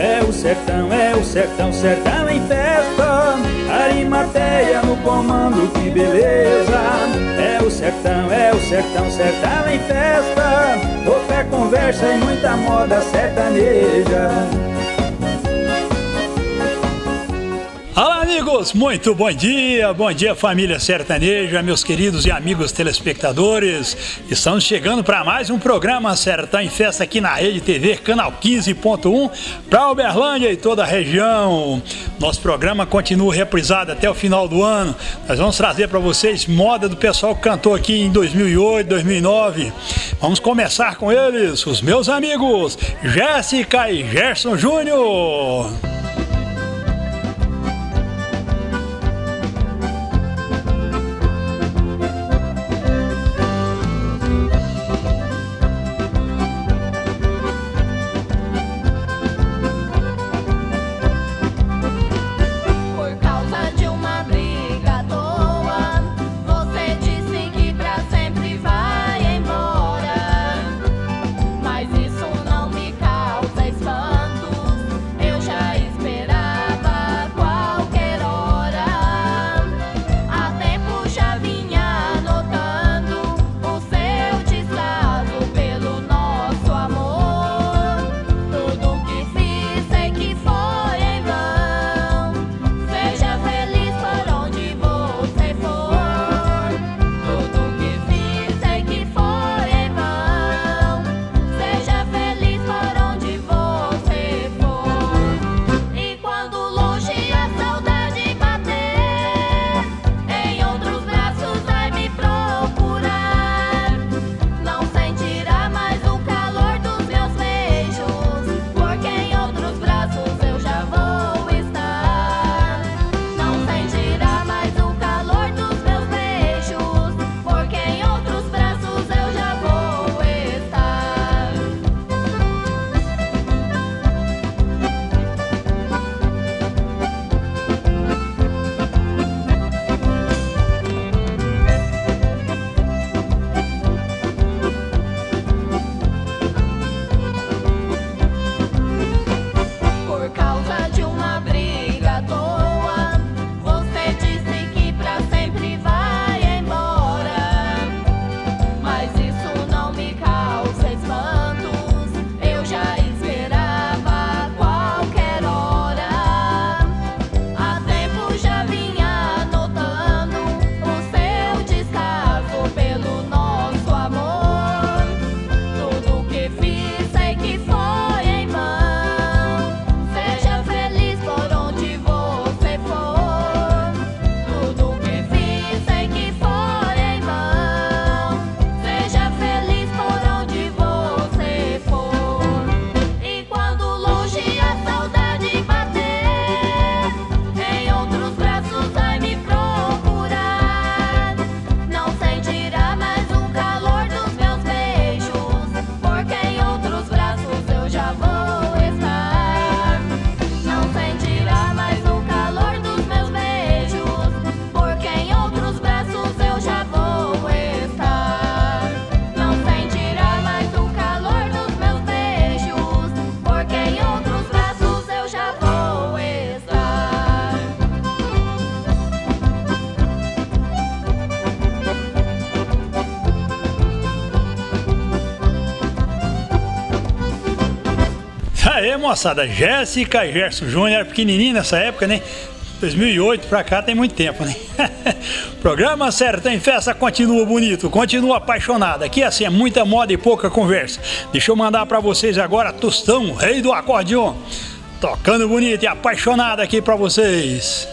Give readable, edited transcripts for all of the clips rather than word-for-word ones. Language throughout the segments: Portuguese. é o sertão, sertão em festa. Arimatéa no comando, que beleza. É o sertão, sertão em festa. Roupa, conversa e muita moda sertaneja. Olá, amigos, muito bom dia família sertaneja, meus queridos e amigos telespectadores. Estamos chegando para mais um programa Sertão em Festa aqui na Rede TV Canal 15.1 para Uberlândia e toda a região. Nosso programa continua reprisado até o final do ano. Nós vamos trazer para vocês moda do pessoal que cantou aqui em 2008, 2009. Vamos começar com eles, os meus amigos Jéssica e Gerson Júnior. Moçada, Jéssica e Gerson Júnior, era pequenininho nessa época, né? 2008 pra cá tem muito tempo, né? Programa Sertão em Festa continua bonito, continua apaixonado. Aqui assim é muita moda e pouca conversa. Deixa eu mandar pra vocês agora Tostão, rei do acordeon, tocando bonito e apaixonado aqui pra vocês.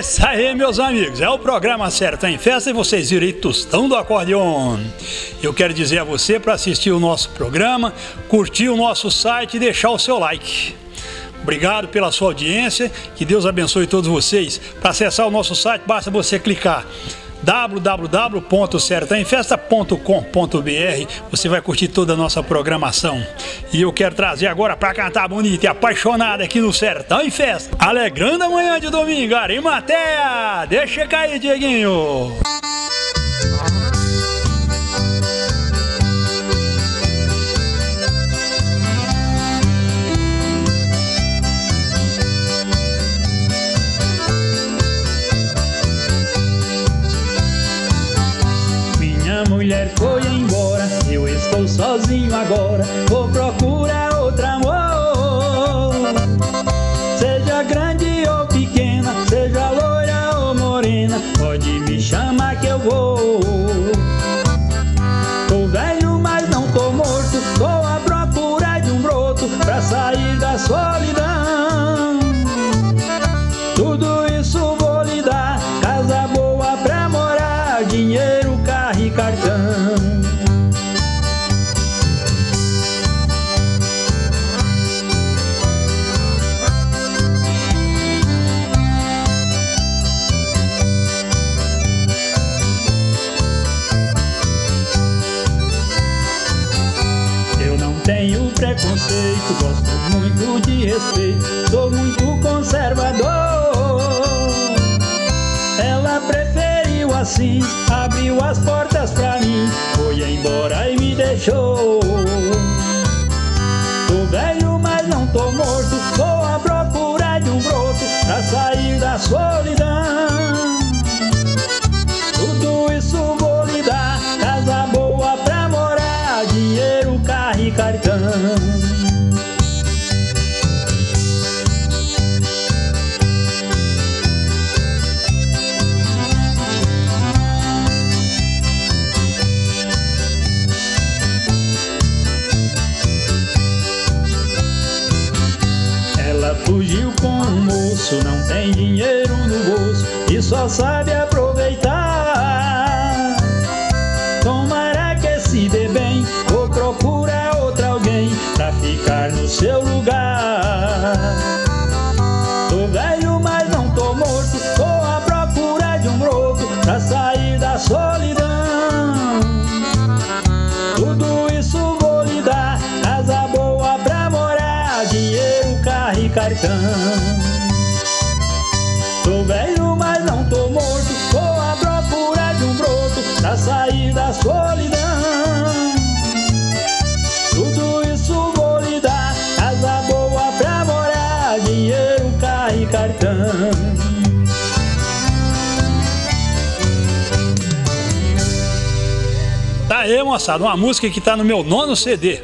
isso aí, meus amigos, é o programa Sertão em Festa e vocês viram aí Tostão do Acordeon. Eu quero dizer a você para assistir o nosso programa, curtir o nosso site e deixar o seu like. Obrigado pela sua audiência, que Deus abençoe todos vocês. Para acessar o nosso site, basta você clicar www.sertanemfesta.com.br. Você vai curtir toda a nossa programação. E eu quero trazer agora pra cantar bonita e apaixonada aqui no Sertão em Festa, alegrando a manhã de domingo, Arimatéa. Deixa cair, Dieguinho. Mulher foi embora, eu estou sozinho agora, vou procurar outro amor. Seja grande ou pequena, seja loira ou morena, pode me chamar que eu vou. Tô velho, mas não tô morto, tô à procura de um broto pra sair da solidão. Tudo isso vou lhe dar, casa boa pra morar, dinheiro, cartão. Eu não tenho preconceito, gosto muito de respeito, sou muito conservador. Ela preferiu assim, abriu as portas pra mim, foi embora e me deixou. Tô velho, mas não tô morto, tô à procura de um broto pra sair da solidão. Tudo isso vou lhe dar, casa boa pra morar, dinheiro, carro e cartão. Fugiu com um moço, não tem dinheiro no bolso e só sabe aproveitar. Tomara que se dê bem, ou procura outro alguém pra ficar no seu lugar. Tô velho, mas não tô morto, tô à procura de um broto pra sair da solidão. Tudo isso vou lhe dar, casa boa pra morar, dinheiro, carro e cartão. Tô velho, mas não tô morto, tô à procura de um broto pra sair da solidão. Tudo isso vou lhe dar, casa boa pra morar, dinheiro, carro e cartão. Tá aí, moçada, uma música que tá no meu 9º CD.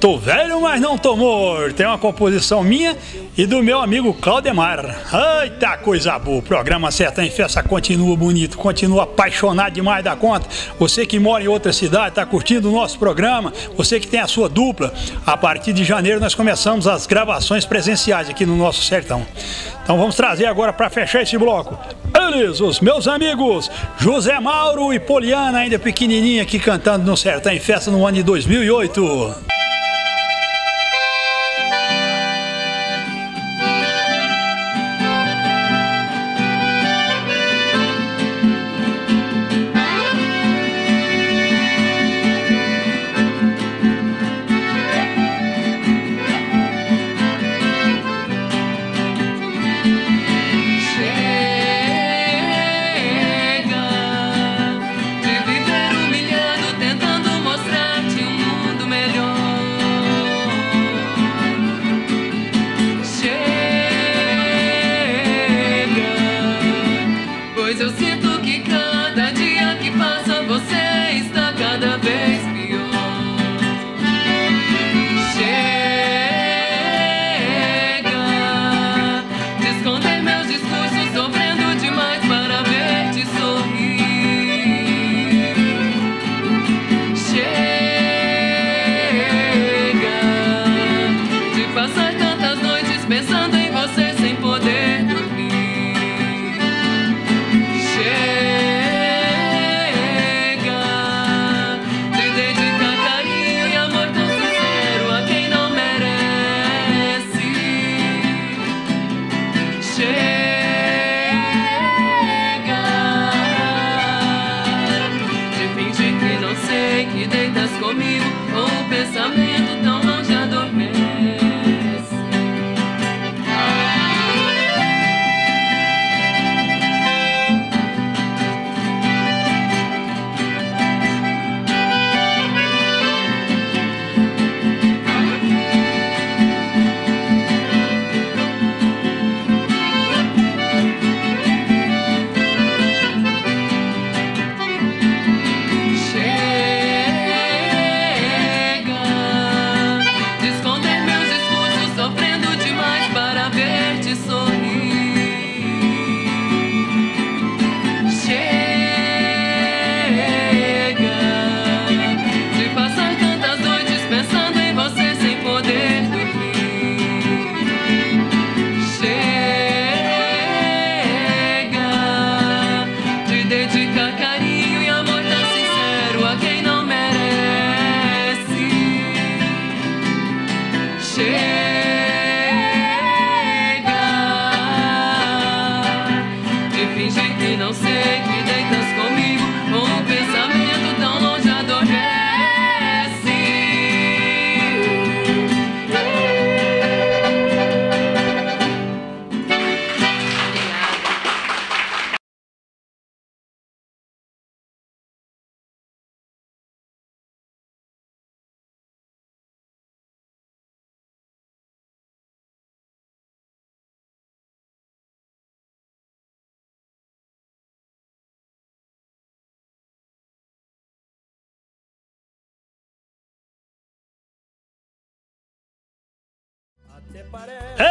Tô velho, mas não tô morto. É uma composição minha e do meu amigo Claudemar. Eita coisa boa! O programa Sertão em Festa continua bonito, continua apaixonado demais da conta. Você que mora em outra cidade, tá curtindo o nosso programa, você que tem a sua dupla, a partir de janeiro nós começamos as gravações presenciais aqui no nosso sertão. Então vamos trazer agora para fechar esse bloco eles, os meus amigos José Mauro e Poliana, ainda pequenininha, aqui cantando no Sertão em Festa no ano de 2008. Melhor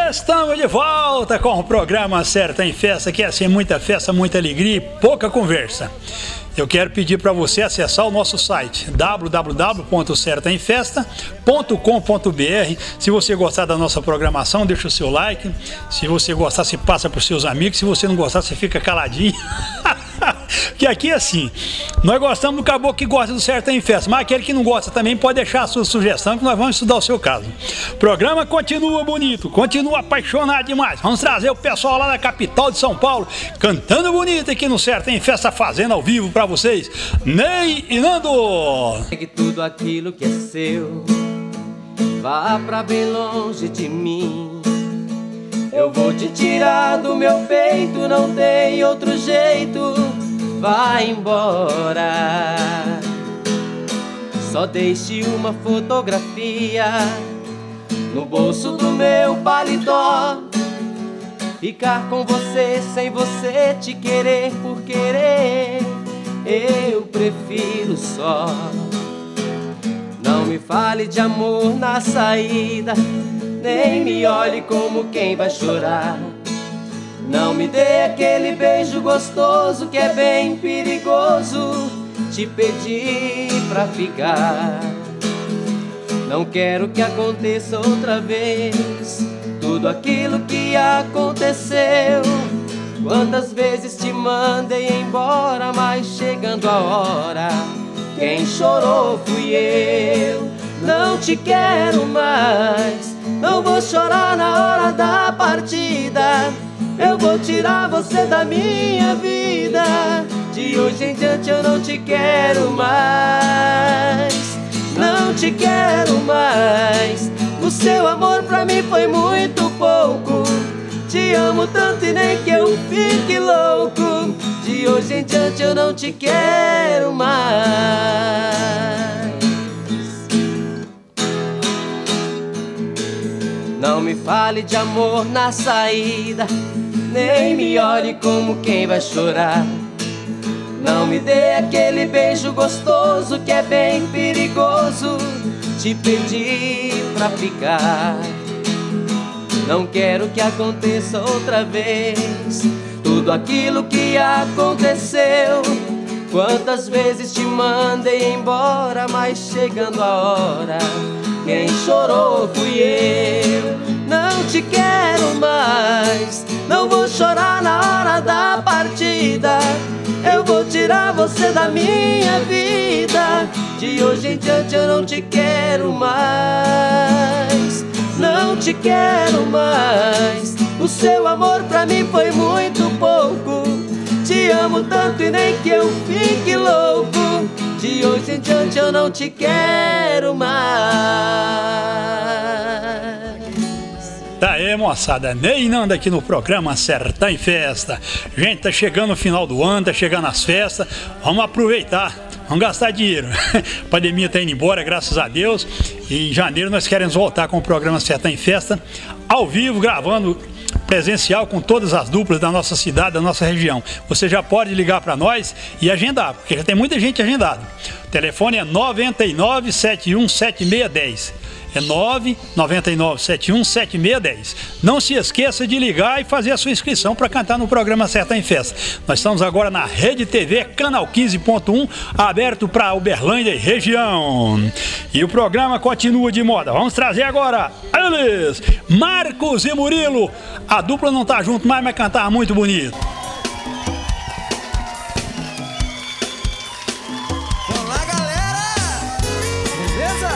Estamos de volta com o programa Serta em Festa, que é assim, muita festa, muita alegria e pouca conversa. Eu quero pedir para você acessar o nosso site www.sertaemfesta.com.br. Se você gostar da nossa programação, deixa o seu like. Se você gostar, se passa para os seus amigos. Se você não gostar, você fica caladinho. Que aqui é assim, nós gostamos do caboclo que gosta do Serta em Festa, mas aquele que não gosta também pode deixar a sua sugestão, que nós vamos estudar o seu caso. O programa continua bonito, continua apaixonado demais. Vamos trazer o pessoal lá da capital de São Paulo cantando bonito aqui no Serta em Festa, fazendo ao vivo pra vocês, Ney e Nando. Pegue tudo aquilo que é seu, vá pra bem longe de mim. Eu vou te tirar do meu peito, não tem outro jeito, vai embora. Só deixe uma fotografia no bolso do meu paletó. Ficar com você sem você te querer por querer, eu prefiro só. Não me fale de amor na saída, nem me olhe como quem vai chorar. Não me dê aquele beijo gostoso que é bem perigoso te pedir pra ficar. Não quero que aconteça outra vez tudo aquilo que aconteceu. Quantas vezes te mandei embora, mas chegando a hora, quem chorou fui eu. Não te quero mais, não vou chorar na hora da partida. Eu vou tirar você da minha vida, de hoje em diante eu não te quero mais. Não te quero mais, o seu amor pra mim foi muito pouco. Te amo tanto e nem que eu fique louco, de hoje em diante eu não te quero mais. Não me fale de amor na saída, nem me olhe como quem vai chorar. Não me dê aquele beijo gostoso que é bem perigoso te pedir pra ficar. Não quero que aconteça outra vez tudo aquilo que aconteceu. Quantas vezes te mandei embora, mas chegando a hora, quem chorou fui eu. Não te quero mais, não vou chorar na hora da partida. Eu vou tirar você da minha vida, de hoje em diante eu não te quero mais. Não te quero mais, o seu amor pra mim foi muito pouco. Te amo tanto e nem que eu fique louco, de hoje em diante eu não te quero mais. Tá aí, moçada, Ney e Nando aqui no programa Serta em Festa. Gente, tá chegando o final do ano, tá chegando as festas. Vamos aproveitar, vamos gastar dinheiro. A pandemia tá indo embora, graças a Deus. E em janeiro nós queremos voltar com o programa Serta em Festa, ao vivo, gravando presencial com todas as duplas da nossa cidade, da nossa região. Você já pode ligar para nós e agendar, porque já tem muita gente agendada. O telefone é 99 71 7610, é 999 71 7610. Não se esqueça de ligar e fazer a sua inscrição para cantar no programa Serta em Festa. Nós estamos agora na Rede TV Canal 15.1, aberto para Uberlândia e região. E o programa continua de moda. Vamos trazer agora eles, Marcos e Murilo. A dupla não tá junto mais, mas cantava muito bonito. Olá, galera! Beleza?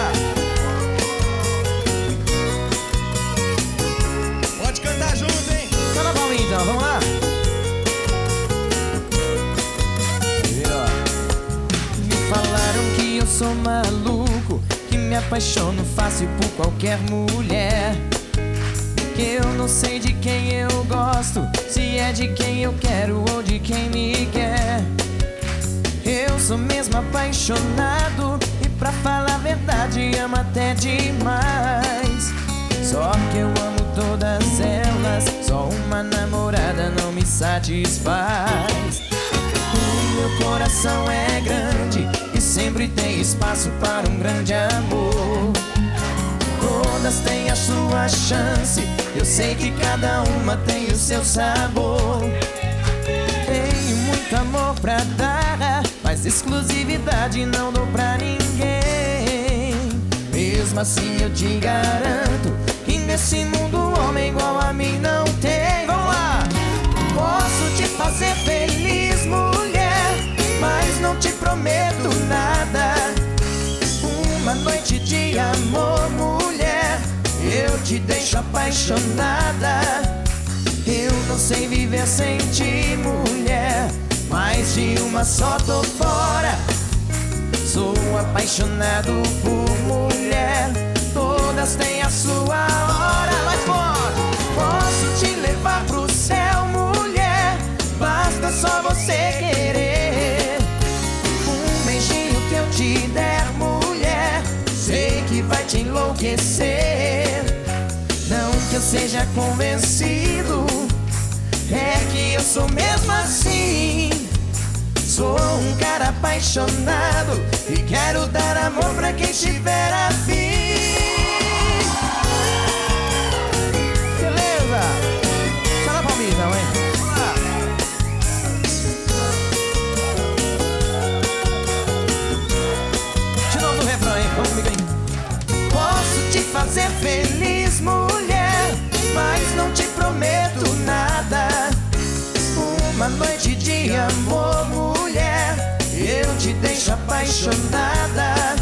Pode cantar junto, hein? Tá bom, então, vamos lá. Me falaram que eu sou maluco, que me apaixono fácil por qualquer mulher. Eu não sei de quem eu gosto, se é de quem eu quero ou de quem me quer. Eu sou mesmo apaixonado e pra falar a verdade amo até demais. Só que eu amo todas elas, só uma namorada não me satisfaz. O meu coração é grande e sempre tem espaço para um grande amor. Toda todas têm a sua chance. Eu sei que cada uma tem o seu sabor. Tenho muito amor pra dar, mas exclusividade não dou pra ninguém. Mesmo assim eu te garanto que nesse mundo homem igual a mim não tem. Vamos lá! Posso te fazer feliz, mulher, mas não te prometo nada. Uma noite de amor, mulher, eu te deixo apaixonada. Eu não sei viver sem ti, mulher, mas de uma só tô fora. Sou apaixonado por mulher, todas têm a sua hora. Mas posso te levar pro céu, mulher, basta só você querer. Um beijinho que eu te der, mulher, sei que vai te enlouquecer. Não que eu seja convencido, é que eu sou mesmo assim. Sou um cara apaixonado e quero dar amor pra quem estiver afim. Beleza? Fala pra mim, não, hein? De novo o refrão, hein? Vamos comigo aí. Posso te fazer feliz, mulher, mas não te prometo nada. Uma noite de amor, mulher, eu te deixo apaixonada.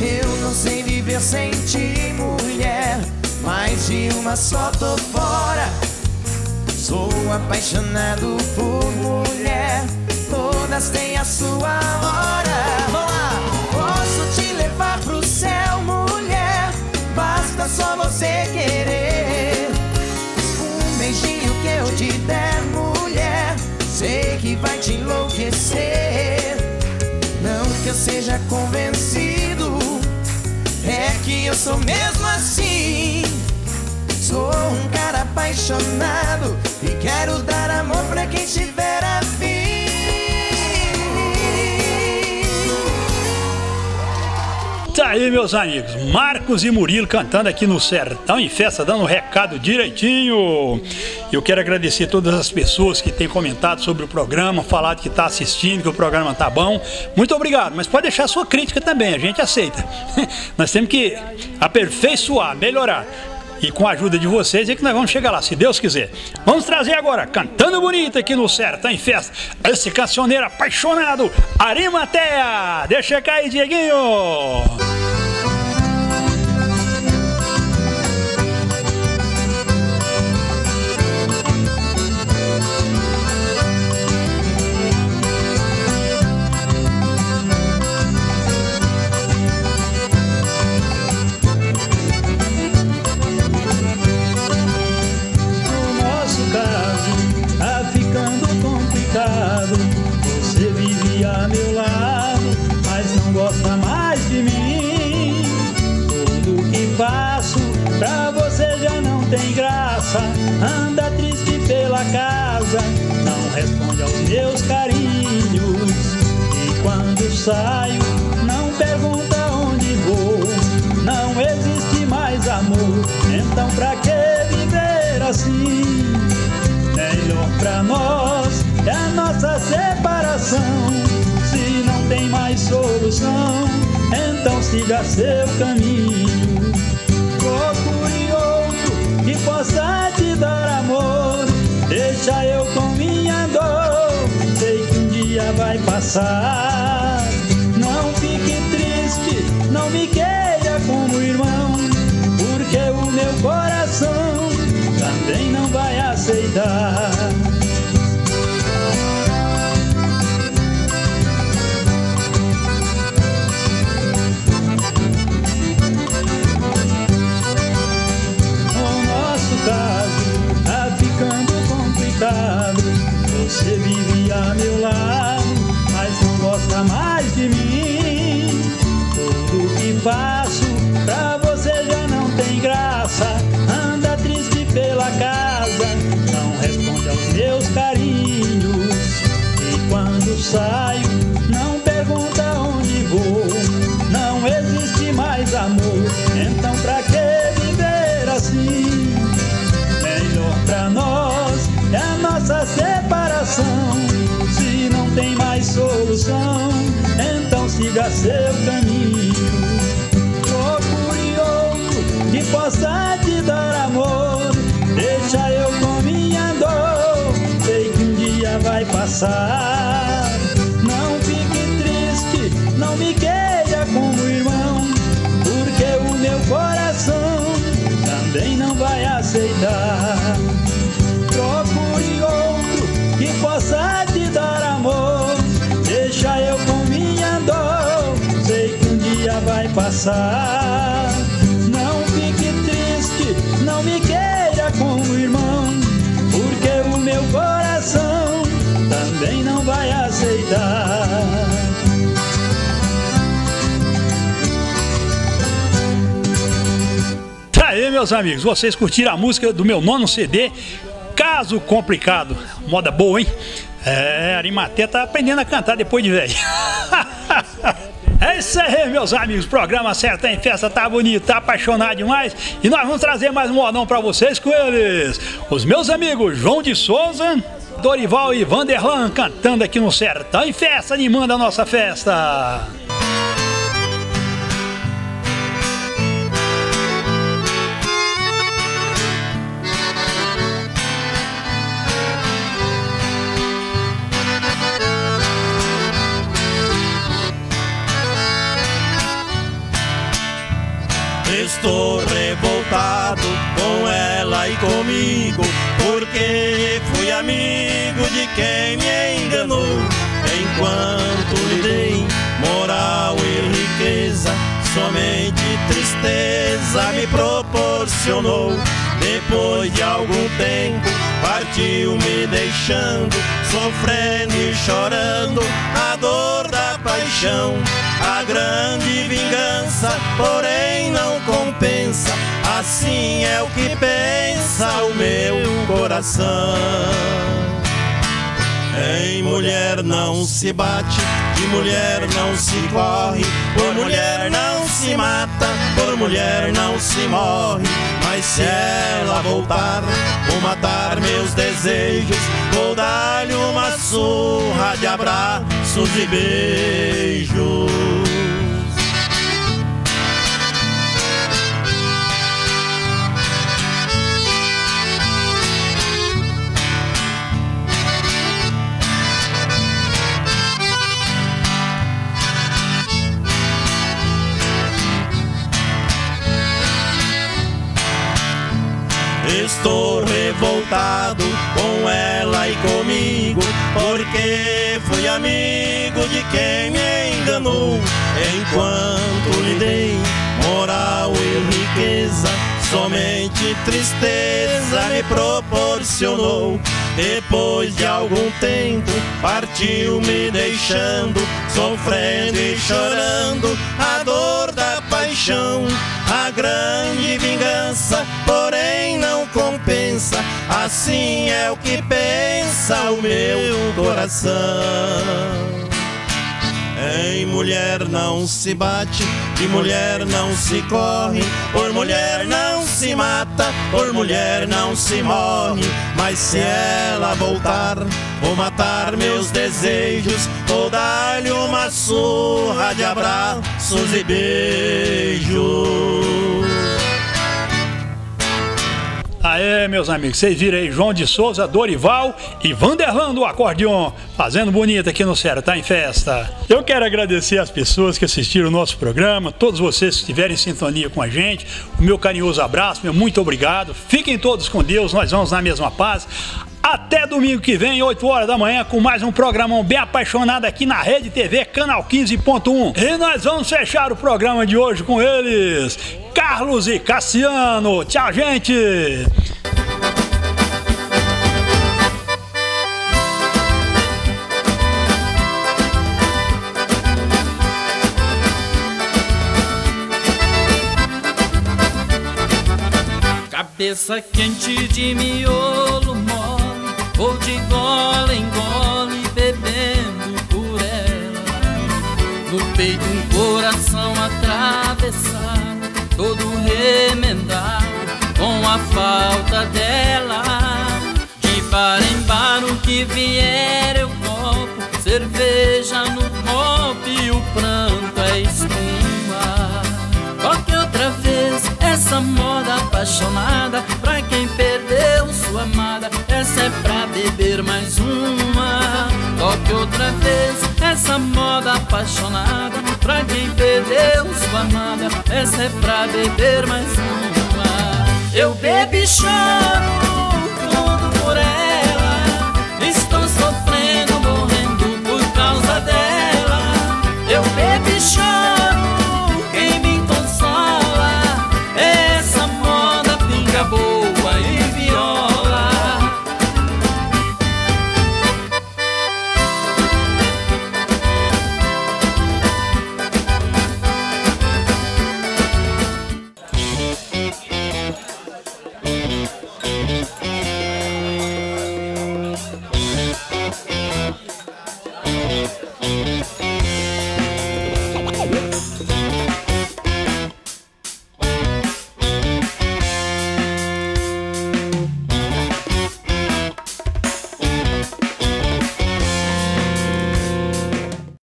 Eu não sei viver sem ti, mulher, mas de uma só tô fora. Sou apaixonado por mulher, todas têm a sua hora. Vamos lá! Posso te levar pro céu, mulher, basta só você querer. Um beijinho que eu te der, mulher, sei que vai te enlouquecer. Não que eu seja convencido, é que eu sou mesmo assim. Sou um cara apaixonado e quero dar amor pra quem estiver afim. Tá aí, meus amigos, Marcos e Murilo cantando aqui no Sertão em Festa, dando um recado direitinho. Eu quero agradecer todas as pessoas que têm comentado sobre o programa, falado que está assistindo, que o programa tá bom. Muito obrigado, mas pode deixar a sua crítica também, a gente aceita. Nós temos que aperfeiçoar, melhorar. E com a ajuda de vocês é que nós vamos chegar lá, se Deus quiser. Vamos trazer agora, cantando bonito aqui no Sertão em Festa, esse cancioneiro apaixonado, Arimatéa. Deixa cair, Dieguinho! Você vivia a meu lado, mas não gosta mais de mim. Tudo que faço pra você já não tem graça. Anda triste pela casa, não responde aos meus carinhos. E quando saio, não pergunta onde vou. Não existe mais amor, então pra que viver assim? Melhor pra nós é a nossa separação. Se não tem mais solução, então siga seu caminho. Procure outro que possa te dar amor. Deixa eu com minha dor, sei que um dia vai passar. Não fique triste, não me queira como irmão, porque o meu coração também não vai aceitar. Tá ficando complicado. Você vive a meu lado, mas não gosta mais de mim. Tudo que faço pra você já não tem graça. Anda triste pela casa, não responde aos meus carinhos. E quando saio, não pergunta onde vou. Não existe mais amor, então pra que assim. Melhor pra nós é a nossa separação. Se não tem mais solução, então siga seu caminho. Corpo e outro que possa te dar amor, deixa eu com minha dor, sei que um dia vai passar. Não fique triste, não me queira como irmão, porque o meu coração também não vai aceitar. Procure outro que possa te dar amor, deixa eu com minha dor, sei que um dia vai passar. Não fique triste, não me queira como irmão, porque o meu coração também não vai aceitar. Aí, meus amigos, vocês curtiram a música do meu nono CD, Caso Complicado. Moda boa, hein? É, Arimatéa tá aprendendo a cantar depois de velho. É isso aí, meus amigos. Programa Sertão em Festa tá bonito, tá apaixonado demais. E nós vamos trazer mais um modão pra vocês com eles, os meus amigos João de Souza, Dorival e Vanderlan, cantando aqui no Sertão em Festa, animando a nossa festa. Estou revoltado com ela e comigo, porque fui amigo de quem me enganou. Enquanto lhe dei moral e riqueza, somente tristeza me proporcionou. Depois de algum tempo partiu me deixando, sofrendo e chorando a dor da paixão. A grande vingança, porém, não compensa, assim é o que pensa o meu coração. Em mulher não se bate, de mulher não se corre, por mulher não se mata, por mulher não se morre. Mas se ela voltar, vou matar meus desejos, vou dar-lhe uma surra de abraços e beijos. Estou revoltado com ela e comigo, porque fui amigo de quem me enganou. Enquanto lhe dei moral e riqueza, somente tristeza me proporcionou. Depois de algum tempo partiu me deixando, sofrendo e chorando a dor da paixão. A grande vingança, porém, não compensa, assim é o que pensa o meu coração. Em mulher não se bate, de mulher não se corre, por mulher não se mata, por mulher não se morre. Mas se ela voltar, vou matar meus desejos, vou dar-lhe uma surra de abraços e beijos. Aê, meus amigos, vocês viram aí João de Souza, Dorival e Vanderlan do acordeon, fazendo bonito aqui no Sertão em Festa. Eu quero agradecer as pessoas que assistiram o nosso programa, todos vocês que estiverem em sintonia com a gente, o meu carinhoso abraço, meu muito obrigado. Fiquem todos com Deus, nós vamos na mesma paz. Até domingo que vem, 8 horas da manhã, com mais um programão bem apaixonado aqui na Rede TV Canal 15.1. E nós vamos fechar o programa de hoje com eles, Carlos e Cassiano. Tchau, gente! Cabeça quente de miolo mole, vou de gole em gole bebendo por ela. No peito um coração atravessado, todo remendado com que vier eu copo, cerveja no copo e o pranto é espuma. Qualquer outra vez, essa moda apaixonada, pra quem perdeu sua amada, essa é pra beber mais uma. Qualquer outra vez, essa moda apaixonada, pra quem perdeu sua amada, essa é pra beber mais uma. Eu bebo e choro,